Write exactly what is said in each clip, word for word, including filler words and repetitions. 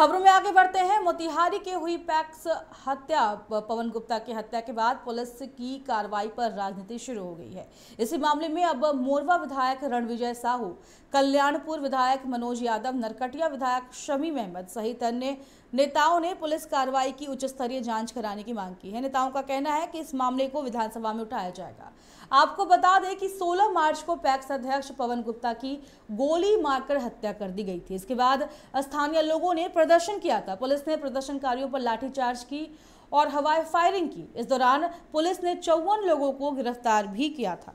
खबरों में आगे बढ़ते हैं। मोतिहारी के हुई पैक्स हत्या पवन गुप्ता की हत्या के बाद पुलिस की कार्रवाई पर राजनीति शुरू हो गई है। इसी मामले में अब मोरवा विधायक रणविजय साहू, कल्याणपुर विधायक मनोज यादव, नरकटिया विधायक शमीम अहमद सहित अन्य नेताओं ने पुलिस कार्रवाई की उच्च स्तरीय जांच कराने की मांग की है। नेताओं का कहना है कि इस मामले को विधानसभा में उठाया जाएगा। आपको बता दें कि सोलह मार्च को पैक्स अध्यक्ष पवन गुप्ता की गोली मारकर हत्या कर दी गई थी। इसके बाद स्थानीय लोगों ने प्रदर्शन किया था। पुलिस ने प्रदर्शनकारियों पर लाठीचार्ज की और हवाई फायरिंग की। इस दौरान पुलिस ने चौवन लोगों को गिरफ्तार भी किया था।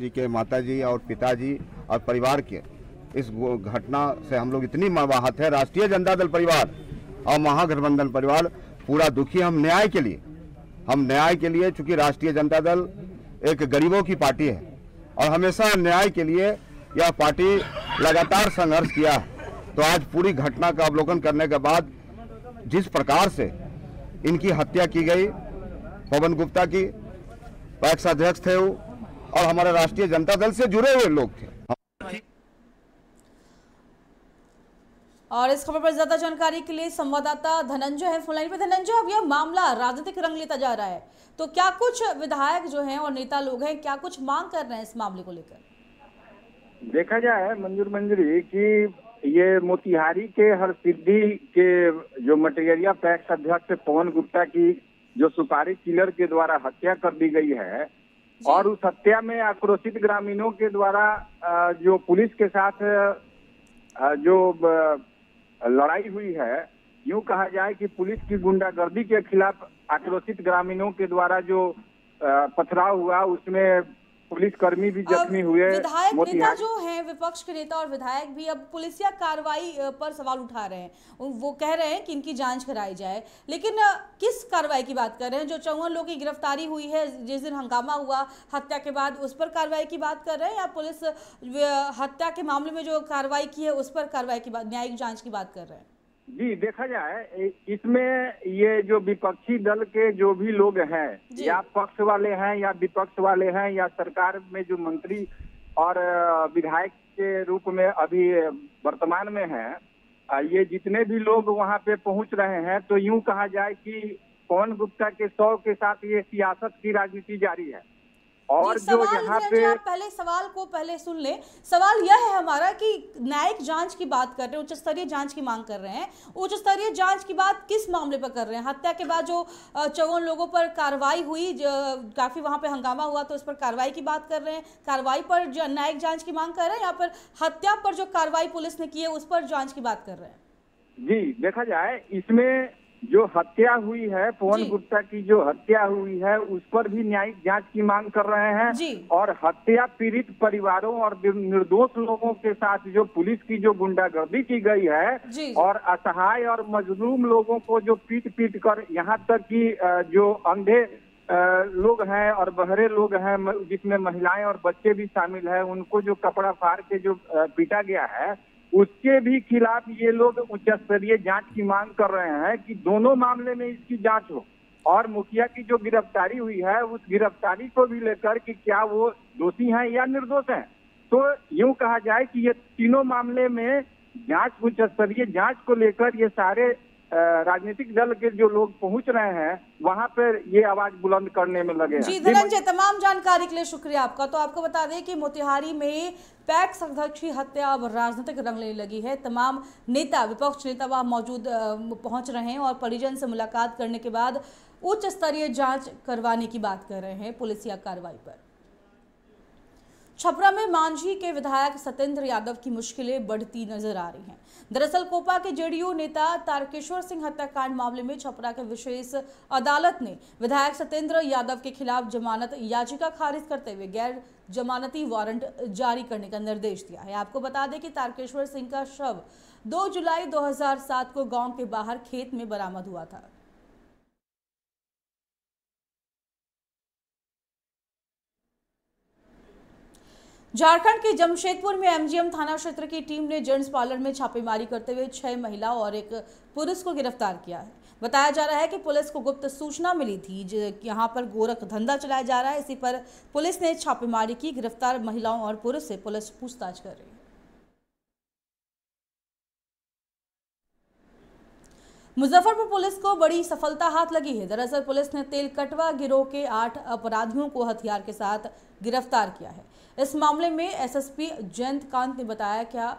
जी के माताजी और पिताजी और परिवार के इस घटना से हम लोग इतनी मर्माहत है। राष्ट्रीय जनता दल परिवार और महागठबंधन परिवार पूरा दुखी। हम न्याय के लिए हम न्याय के लिए चूँकि राष्ट्रीय जनता दल एक गरीबों की पार्टी है और हमेशा न्याय के लिए यह पार्टी लगातार संघर्ष किया है। तो आज पूरी घटना का अवलोकन करने के बाद जिस प्रकार से इनकी हत्या की गई, पवन गुप्ता की, पैक्स अध्यक्ष थे वो और हमारे राष्ट्रीय जनता दल से जुड़े हुए लोग थे। और इस खबर पर ज्यादा जानकारी के लिए संवाददाता धनंजय है फोनलाइन पे। धनंजय, अब यह मामला राजनीतिक रंग लेता जा रहा है, तो क्या कुछ विधायक जो हैं और नेता लोग हैं, क्या कुछ मांग कर रहे हैं इस मामले को लेकर? देखा जाए मंजूर मंजूरी कि ये मोतिहारी के हर सिद्धि के जो मटेरिया पैक्स अध्यक्ष पवन गुप्ता की जो सुपारी किलर के द्वारा हत्या कर दी गई है और उस हत्या में आक्रोशित ग्रामीणों के द्वारा जो पुलिस के साथ जो लड़ाई हुई है, यूं कहा जाए कि पुलिस की गुंडागर्दी के खिलाफ आक्रोशित ग्रामीणों के द्वारा जो पथराव हुआ उसमें पुलिसकर्मी भी जख्मी हुए। विधायक नेता जो हैं, विपक्ष के नेता और विधायक भी अब पुलिसिया कार्रवाई पर सवाल उठा रहे हैं। वो कह रहे हैं कि इनकी जांच कराई जाए, लेकिन किस कार्रवाई की बात कर रहे हैं? जो चौवन लोगों की गिरफ्तारी हुई है, जिस दिन हंगामा हुआ हत्या के बाद, उस पर कार्रवाई की बात कर रहे हैं या पुलिस हत्या के मामले में जो कार्रवाई की है उस पर कार्रवाई की बात, न्यायिक जाँच की बात कर रहे हैं? जी, देखा जाए इसमें ये जो विपक्षी दल के जो भी लोग हैं, या पक्ष वाले हैं या विपक्ष वाले हैं या सरकार में जो मंत्री और विधायक के रूप में अभी वर्तमान में हैं, ये जितने भी लोग वहां पे पहुंच रहे हैं, तो यूं कहा जाए कि पवन गुप्ता के सौ के साथ ये सियासत की राजनीति जारी है। और जो यहाँ पे आप पहले सवाल को पहले सुन ले। सवाल यह है हमारा कि न्यायिक जांच की बात कर रहे हैं, उच्च स्तरीय जांच की मांग कर रहे हैं। उच्च स्तरीय जांच की बात किस मामले पर कर रहे हैं? हत्या के बाद जो चौवन लोगों पर कार्रवाई हुई, काफी वहां पे हंगामा हुआ, तो इस पर कार्रवाई की बात कर रहे हैं? कार्रवाई पर न्यायिक जांच की मांग कर रहे हैं या पर हत्या पर जो कार्रवाई पुलिस ने की है उस पर जाँच की बात कर रहे हैं? जी, देखा जाए इसमें जो हत्या हुई है, पवन गुप्ता की जो हत्या हुई है उस पर भी न्यायिक जांच की मांग कर रहे हैं। और हत्या पीड़ित परिवारों और निर्दोष लोगों के साथ जो पुलिस की जो गुंडागर्दी की गई है जी, और असहाय और मजलूम लोगों को जो पीट पीट कर, यहाँ तक कि जो अंधे लोग हैं और बहरे लोग हैं जिसमें महिलाएं और बच्चे भी शामिल हैं, उनको जो कपड़ा फाड़ के जो पीटा गया है उसके भी खिलाफ ये लोग उच्च स्तरीय जांच की मांग कर रहे हैं कि दोनों मामले में इसकी जांच हो। और मुखिया की जो गिरफ्तारी हुई है उस गिरफ्तारी को भी लेकर कि क्या वो दोषी हैं या निर्दोष हैं। तो यूं कहा जाए कि ये तीनों मामले में जांच, उच्च स्तरीय जांच को लेकर ये सारे राजनीतिक दल के जो लोग पहुंच रहे हैं वहां पर ये आवाज बुलंद करने में लगे हैं। जी धनंजय, तमाम जानकारी के लिए शुक्रिया आपका। तो आपको बता दें कि मोतिहारी में पैक्स अध्यक्ष की हत्या अब राजनीतिक रंग लेने लगी है। तमाम नेता, विपक्ष नेता वहां मौजूद पहुंच रहे हैं और परिजन से मुलाकात करने के बाद उच्च स्तरीय जाँच करवाने की बात कर रहे हैं पुलिसिया कार्रवाई पर। छपरा में मांझी के विधायक सतेंद्र यादव की मुश्किलें बढ़ती नजर आ रही हैं। दरअसल कोपा के जेडीयू नेता तारकेश्वर सिंह हत्याकांड मामले में छपरा के विशेष अदालत ने विधायक सतेंद्र यादव के खिलाफ जमानत याचिका खारिज करते हुए गैर जमानती वारंट जारी करने का निर्देश दिया है। आपको बता दें कि तारकेश्वर सिंह का शव दो जुलाई दो हज़ार सात को गाँव के बाहर खेत में बरामद हुआ था। झारखंड के जमशेदपुर में एमजीएम थाना क्षेत्र की टीम ने जेंट्स पार्लर में छापेमारी करते हुए छह महिलाओं और एक पुरुष को गिरफ्तार किया है। बताया जा रहा है कि पुलिस को गुप्त सूचना मिली थी कि यहाँ पर गोरख धंधा चलाया जा रहा है। इसी पर पुलिस ने छापेमारी की। गिरफ्तार महिलाओं और पुरुष से पुलिस पूछताछ कर रही है। मुजफ्फरपुर पुलिस को बड़ी सफलता हाथ लगी है। दरअसल पुलिस ने तेलकटवा गिरोह के आठ अपराधियों को हथियार के साथ गिरफ्तार किया है। इस मामले में एसएसपी जयंत कांत ने बताया क्या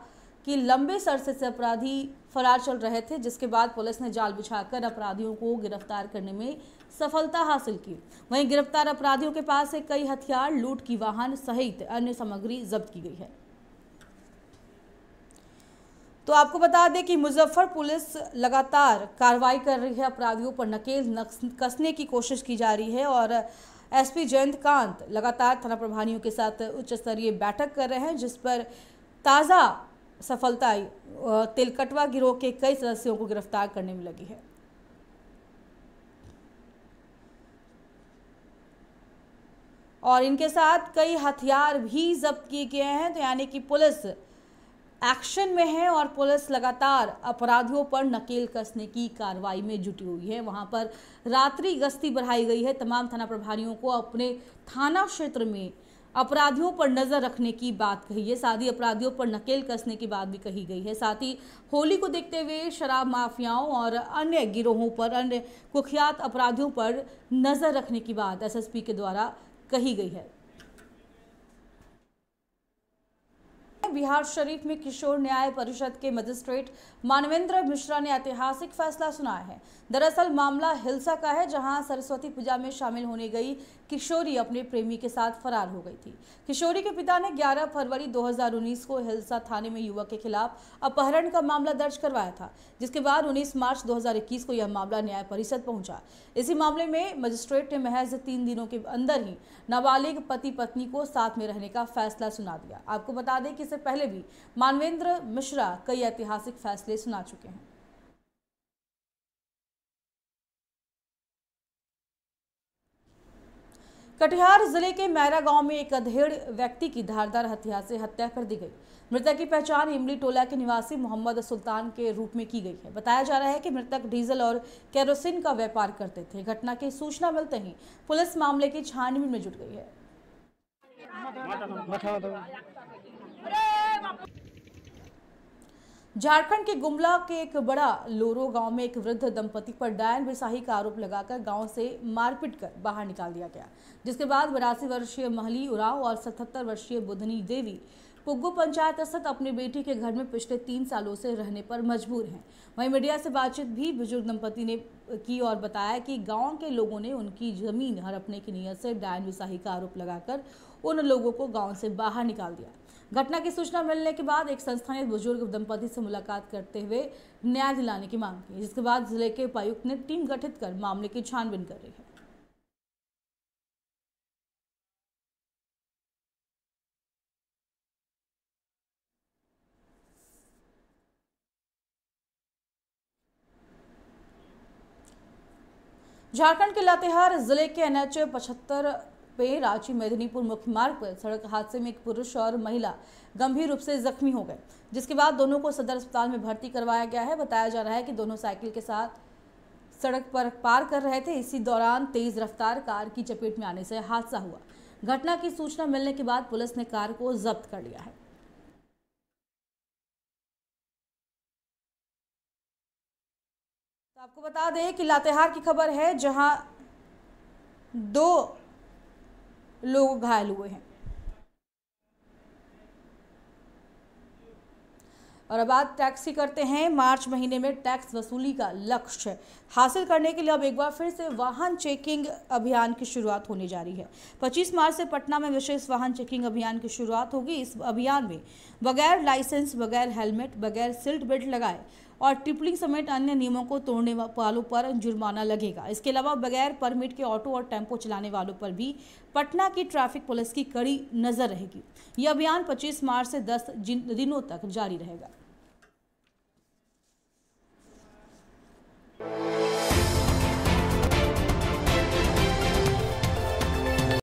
कि लंबे अरसे से अपराधी फरार चल रहे थे, जिसके बाद पुलिस ने जाल बिछाकर अपराधियों को गिरफ्तार करने में सफलता हासिल की। वहीं गिरफ्तार अपराधियों के पास से कई हथियार, लूट की वाहन सहित अन्य सामग्री जब्त की गई है। तो आपको बता दें कि मुजफ्फर पुलिस लगातार कार्रवाई कर रही है, अपराधियों पर नकेल कसने की कोशिश की जा रही है और एसपी जयंत कांत लगातार थाना प्रभारियों के साथ उच्च स्तरीय बैठक कर रहे हैं, जिस पर ताज़ा सफलता आई। तेलकटवा गिरोह के कई सदस्यों को गिरफ्तार करने में लगी है। और इनके साथ कई हथियार भी जब्त किए गए हैं। तो यानी कि पुलिस एक्शन में है और पुलिस लगातार अपराधियों पर नकेल कसने की कार्रवाई में जुटी हुई है। वहां पर रात्रि गश्ती बढ़ाई गई है। तमाम थाना प्रभारियों को अपने थाना क्षेत्र में अपराधियों पर नजर रखने की बात कही है। साथ ही अपराधियों पर नकेल कसने की बात भी कही गई है। साथ ही होली को देखते हुए शराब माफियाओं और अन्य गिरोहों पर, अन्य कुख्यात अपराधियों पर नजर रखने की बात एसएसपी के द्वारा कही गई है। बिहार शरीफ में किशोर न्याय परिषद के मजिस्ट्रेट मानवेंद्र मिश्रा ने ऐतिहासिक फैसला सुनाया है। दरअसल मामला हिलसा का है, जहां सरस्वती पूजा में शामिल होने गई किशोरी अपने प्रेमी के साथ फरार हो गई थी। किशोरी के पिता ने ग्यारह फरवरी दो हज़ार उन्नीस को हिलसा थाने में युवक के खिलाफ अपहरण का मामला दर्ज करवाया था, जिसके बाद उन्नीस मार्च दो हज़ार इक्कीस को यह मामला न्याय परिषद पहुंचा। इसी मामले में मजिस्ट्रेट ने महज तीन दिनों के अंदर ही नाबालिग पति पत्नी को साथ में रहने का फैसला सुना दिया। आपको बता दें कि पहले भी मानवेंद्र मिश्रा कई ऐतिहासिक फैसले सुना चुके हैं। कटिहार जिले के मैरा गांव में एक अधेड़ व्यक्ति की धारदार हथियार से हत्या कर दी गई। मृतक की पहचान इमली टोला के निवासी मोहम्मद सुल्तान के रूप में की गई है। बताया जा रहा है कि मृतक डीजल और केरोसिन का व्यापार करते थे। घटना की सूचना मिलते ही पुलिस मामले की छानबीन में जुट गई है। झारखंड के गुमला के एक बड़ा लोरो गांव में एक वृद्ध दंपति पर डायन बिसाही का आरोप लगाकर गांव से मारपीट कर बाहर निकाल दिया गया, जिसके बाद बरासी वर्षीय महली उराव और सतहत्तर वर्षीय बुधनी देवी पुग्गू पंचायत स्थित अपनी बेटी के घर में पिछले तीन सालों से रहने पर मजबूर हैं। वहीं मीडिया से बातचीत भी बुजुर्ग दंपति ने की और बताया कि गांव के लोगों ने उनकी जमीन हड़पने की नीयत से डायन बिसाही का आरोप लगाकर उन लोगों को गांव से बाहर निकाल दिया। घटना की सूचना मिलने के बाद एक संस्था ने बुजुर्ग दंपति से मुलाकात करते हुए न्याय दिलाने की मांग की, जिसके बाद जिले के उपायुक्त ने टीम गठित कर मामले की छानबीन कर रही है। झारखंड के लातेहार जिले के एनएच पचहत्तर पे रांची मेदिनीपुर मुख्य मार्ग पर सड़क हादसे में एक पुरुष और महिला गंभीर रूप से जख्मी हो गए, जिसके बाद दोनों को सदर अस्पताल में भर्ती करवाया गया है। बताया जा रहा है कि दोनों साइकिल के साथ सड़क पर पार कर रहे थे। इसी दौरान तेज रफ्तार कार की चपेट में आने से हादसा हुआ। घटना की सूचना मिलने के बाद पुलिस ने कार को जब्त कर लिया है। तो आपको बता दें कि लातेहार की खबर है, जहां दो लोग घायल हुए हैं। और अब बात टैक्स की करते हैं। मार्च महीने में टैक्स वसूली का लक्ष्य हासिल करने के लिए अब एक बार फिर से वाहन चेकिंग अभियान की शुरुआत होने जा रही है। पच्चीस मार्च से पटना में विशेष वाहन चेकिंग अभियान की शुरुआत होगी। इस अभियान में बगैर लाइसेंस, बगैर हेलमेट, बगैर सीट बेल्ट लगाए और ट्रिपलिंग समेत अन्य नियमों को तोड़ने वालों पर जुर्माना लगेगा। इसके अलावा बगैर परमिट के ऑटो और टेम्पो चलाने वालों पर भी पटना की ट्रैफिक पुलिस की कड़ी नजर रहेगी। यह अभियान पच्चीस मार्च से दस दिनों तक जारी रहेगा।